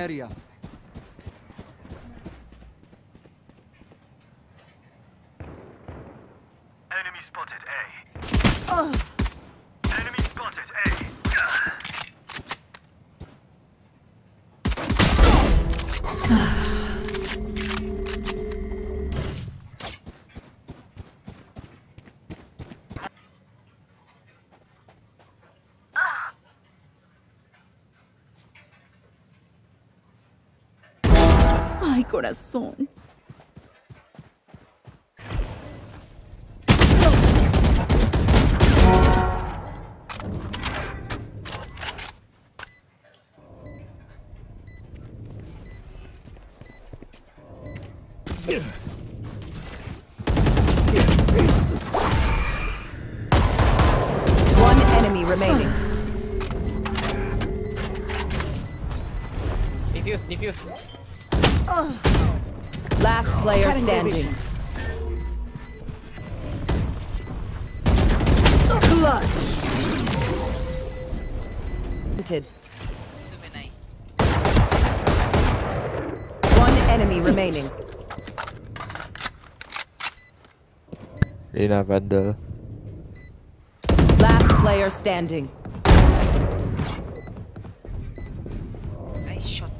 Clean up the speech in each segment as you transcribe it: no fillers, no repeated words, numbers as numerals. area. Enemy spotted A. Enemy spotted A. Ay, corazón. One enemy remaining. Defuse, defuse. Last player standing. Clutch. One enemy remaining. Lena Vandal. Last player standing. Nice shot.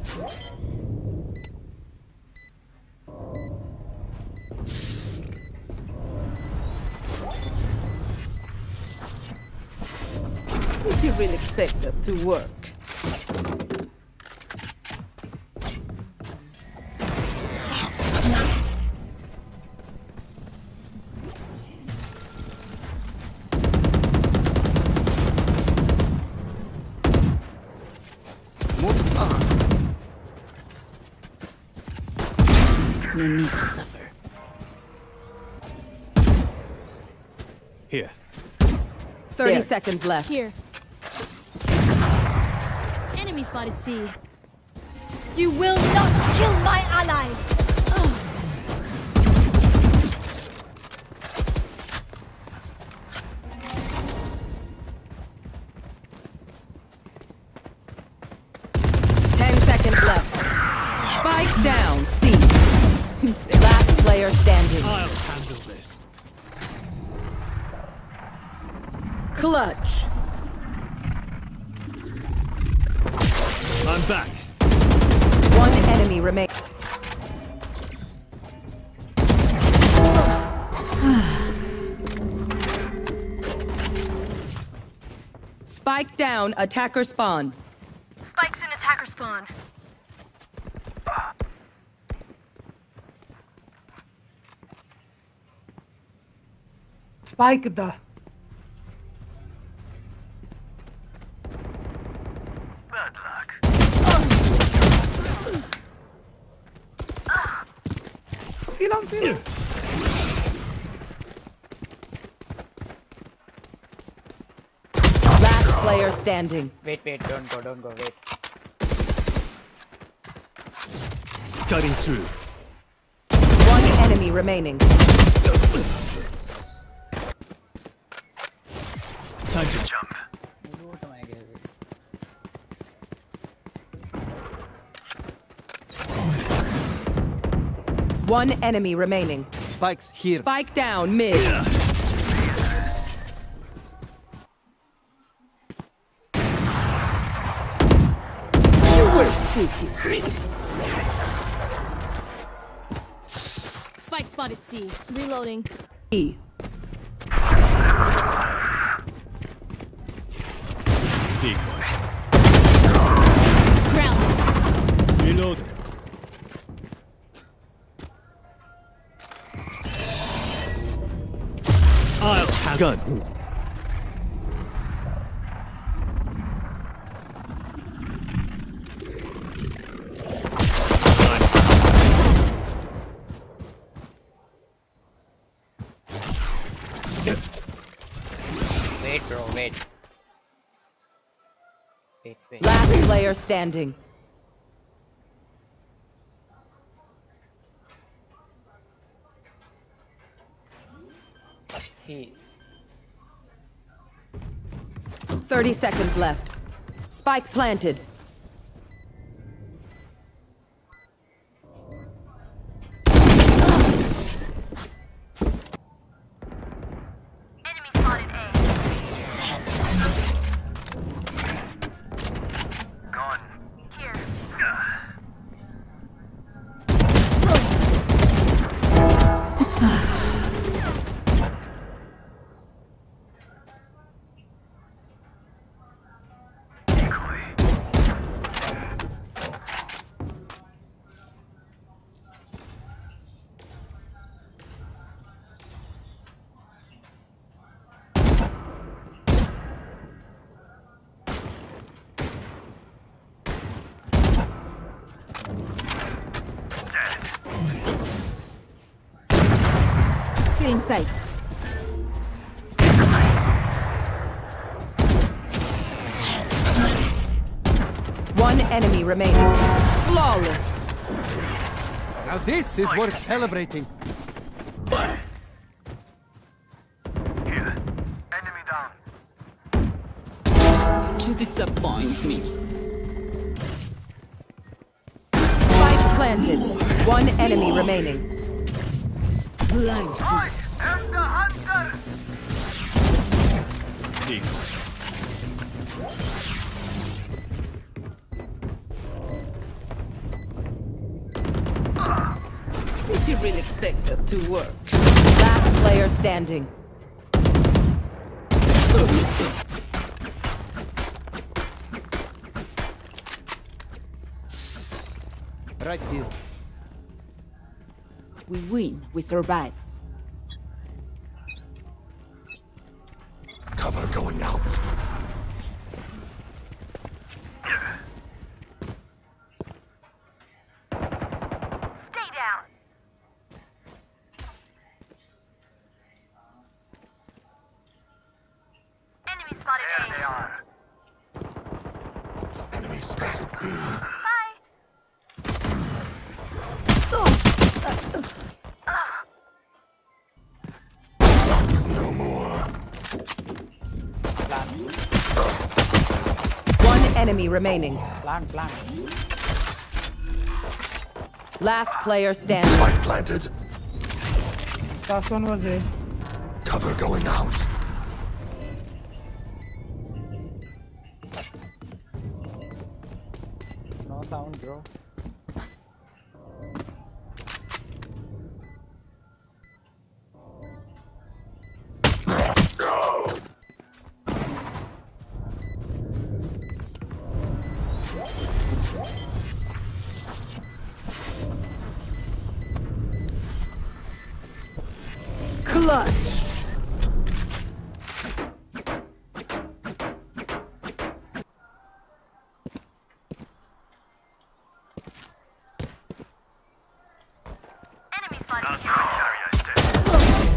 Did you really expect that to work? Move on. No need to suffer. Here. 30 there. Seconds left. Here. Enemy spotted C. You will not kill my allies! Ugh. 10 seconds left. Spike down, C. Last player standing. I'll handle this. Clutch. I'm back. One enemy remains. Spike down, attacker spawn. Spike's in attacker spawn. Spike the. Yeah. Last player standing. Wait, don't go, wait. Cutting through. One enemy remaining. Time to jump. One enemy remaining. Spikes here. Spike down mid. You were pretty free. Spike spotted C. Reloading. E. Decoy. Ground. Reloading. Gun. Wait, bro, wait. Wait. Last player standing. See. 30 seconds left. Spike planted. in sight. One enemy remaining. Flawless. Now this is worth celebrating. Here. Enemy down. You disappoint me. Spike planted. One enemy remaining. Blind. I am the hunter. Did you really expect that to work? Last player standing. Right here. We win, we survive. Cover going out. Stay down. Enemy spotted. There they are. Enemy spotted B. Enemy remaining. Plan. Last player standing. Spike planted. Last one was there. Cover going out. No sound, bro.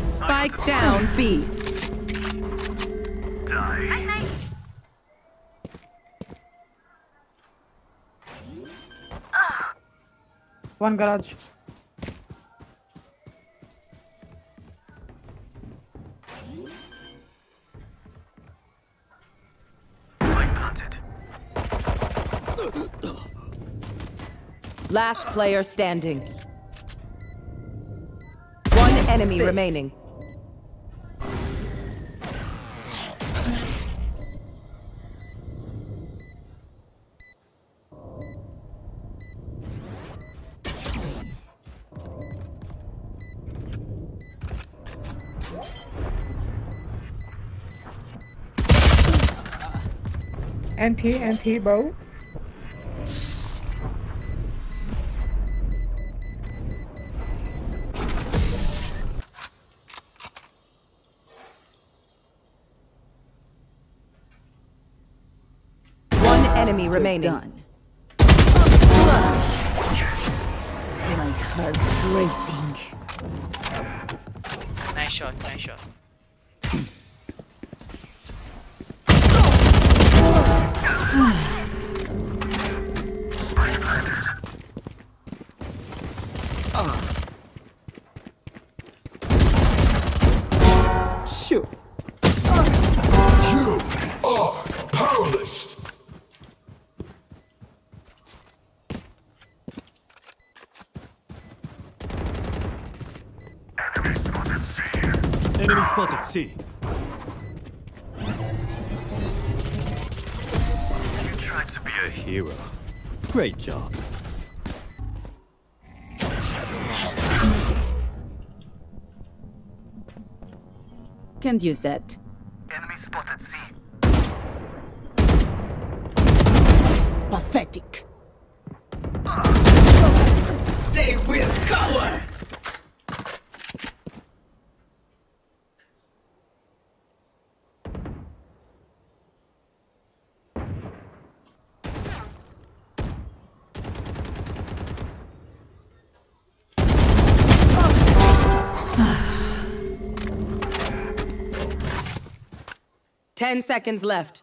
Spike down B. Die. One garage. Last player standing. One enemy remaining. NT, bro. Enemy remaining. Done. My heart's racing. Nice shot. Shoot. You are powerless. Enemy spotted C. You tried to be a hero. Great job. Can't use that. Enemy spotted C. Pathetic. They will cower. 10 seconds left.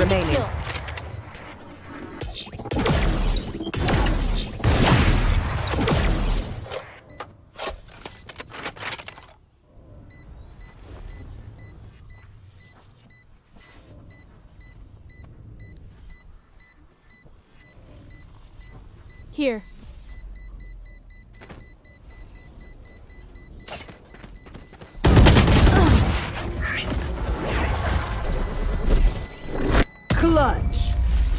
Remaining. Here. Clutch.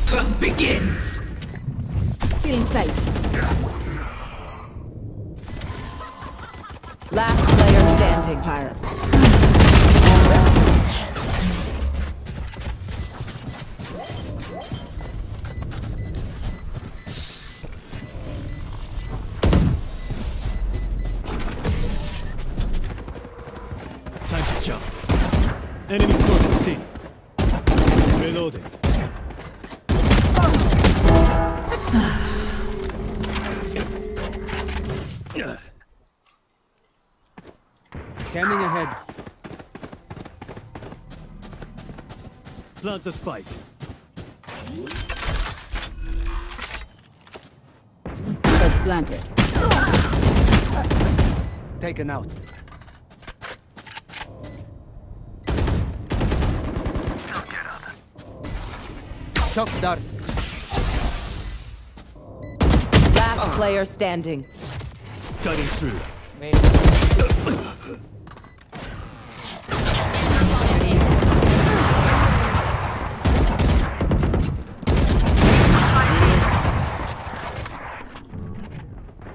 Hunt begins. Killing sight. Last player standing, Pyrus. Time to jump. Enemy spotted. C. Reloading. Scanning ahead. Plant a spike. Planted. Taken out. Shock dart. Last player standing. Cutting through. Maybe.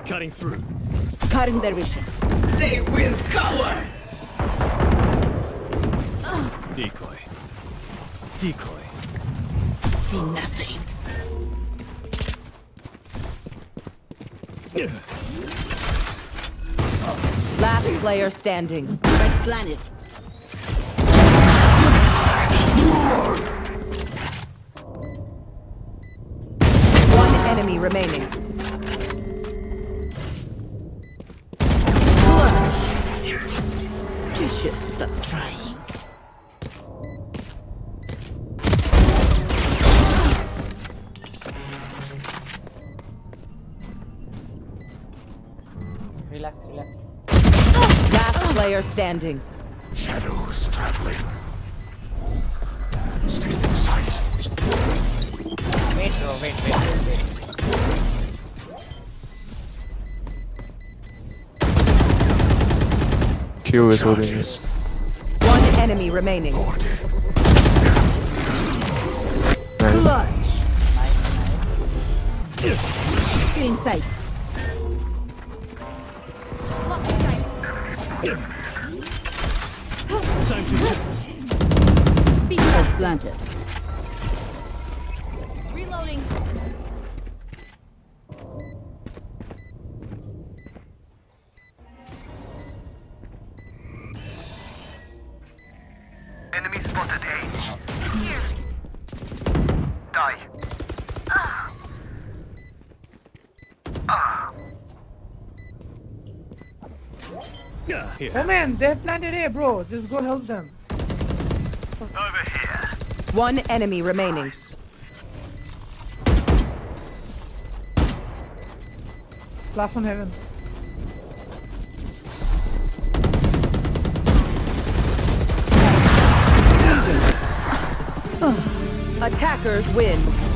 Cutting through. Cutting their vision. They will cover! Decoy. Decoy. See nothing. Last player standing. Red planet. One enemy remaining. Stop trying. Relax, relax. Last player standing. Shadows traveling. Stay in sight. Wait, oh, wait. Is one enemy remaining. Clutch. Getting sight. Time to be planted. Reloading. Here. Oh man, they're planted A, bro. Just go help them. Over here. One enemy remaining. Last one heaven. Attackers win.